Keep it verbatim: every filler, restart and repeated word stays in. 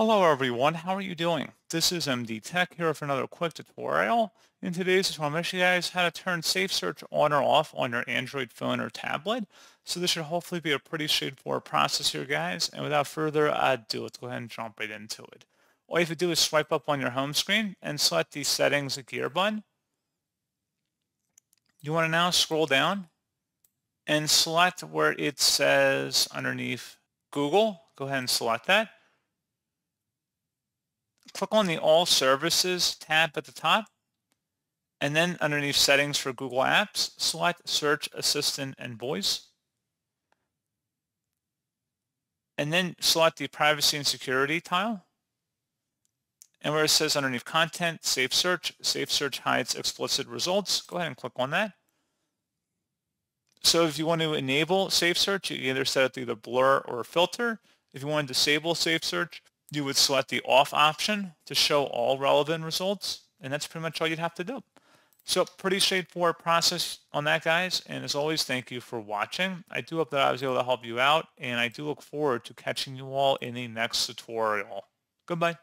Hello everyone, how are you doing? This is M D Tech here for another quick tutorial. In today's tutorial, I'm going to show you guys how to turn Safe Search on or off on your Android phone or tablet. So this should hopefully be a pretty straightforward process here, guys. And without further ado, let's go ahead and jump right into it. All you have to do is swipe up on your home screen and select the Settings gear button. You want to now scroll down and select where it says underneath Google. Go ahead and select that. Click on the All Services tab at the top, and then underneath Settings for Google Apps, select Search Assistant and Voice, and then select the Privacy and Security tile, and where it says underneath Content, Safe Search, Safe Search hides explicit results, go ahead and click on that. So if you want to enable Safe Search, you either set it to either blur or filter. If you want to disable Safe Search, you would select the off option to show all relevant results, and that's pretty much all you'd have to do. So pretty straightforward process on that, guys, and as always, thank you for watching. I do hope that I was able to help you out, and I do look forward to catching you all in the next tutorial. Goodbye.